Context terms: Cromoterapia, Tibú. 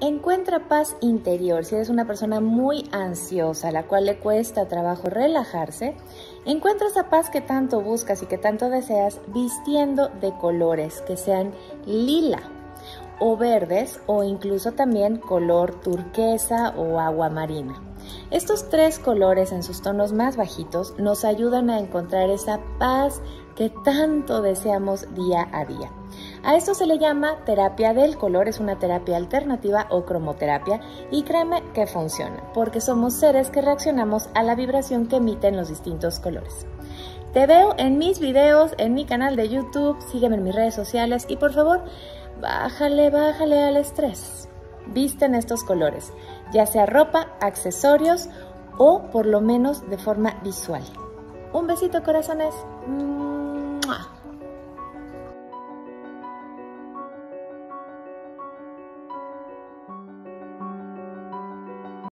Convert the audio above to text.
Encuentra paz interior. Si eres una persona muy ansiosa, a la cual le cuesta trabajo relajarse, encuentra esa paz que tanto buscas y que tanto deseas vistiendo de colores que sean lila o verdes o incluso también color turquesa o agua marina. Estos tres colores en sus tonos más bajitos nos ayudan a encontrar esa paz que tanto deseamos día a día. A esto se le llama terapia del color, es una terapia alternativa o cromoterapia y créeme que funciona, porque somos seres que reaccionamos a la vibración que emiten los distintos colores. Te veo en mis videos, en mi canal de YouTube, sígueme en mis redes sociales y por favor, bájale al estrés. Visten estos colores, ya sea ropa, accesorios o por lo menos de forma visual. Un besito, corazones.